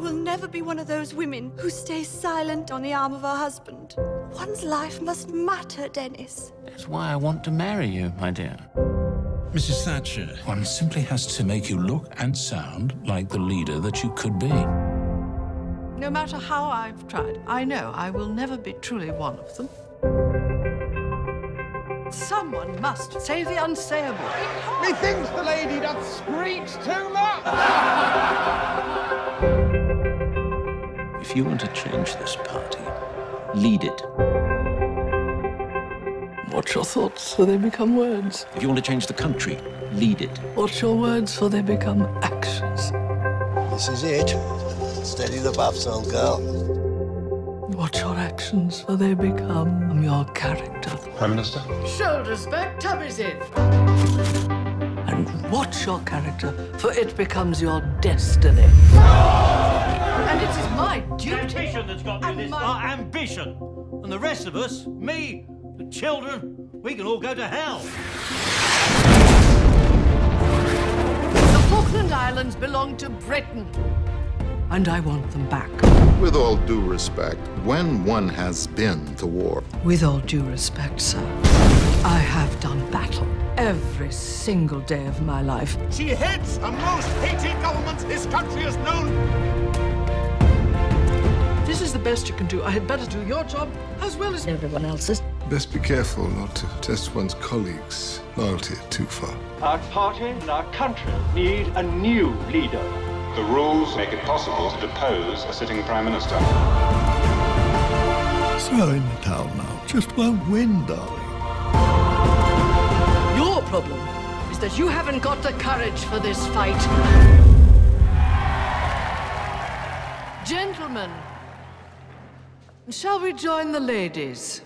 will never be one of those women who stay silent on the arm of her husband. One's life must matter, Denis. That's why I want to marry you, my dear. Mrs. Thatcher, one simply has to make you look and sound like the leader that you could be. No matter how I've tried, I know I will never be truly one of them. Someone must say the unsayable. Methinks the lady doth screech too much! If you want to change this party, lead it. Watch your thoughts so they become words. If you want to change the country, lead it. Watch your words so they become actions. This is it. Steady the buffs, old girl. Watch your actions, for they become your character. Prime Minister? Shoulders back, tummies in. And watch your character, for it becomes your destiny. And it is my duty. It's ambition that's got me this far. Ambition. And the rest of us, me, the children, we can all go to hell. The Falkland Islands belong to Britain. And I want them back. With all due respect, when one has been to war... With all due respect, sir, I have done battle every single day of my life. She heads the most hated government this country has known. This is the best you can do. I had better do your job as well as everyone else's. Best be careful not to test one's colleagues' loyalty too far. Our party and our country need a new leader. The rules make it possible to depose a sitting Prime Minister. Throw in the towel now. Just won't win, darling. Your problem is that you haven't got the courage for this fight. Gentlemen, shall we join the ladies?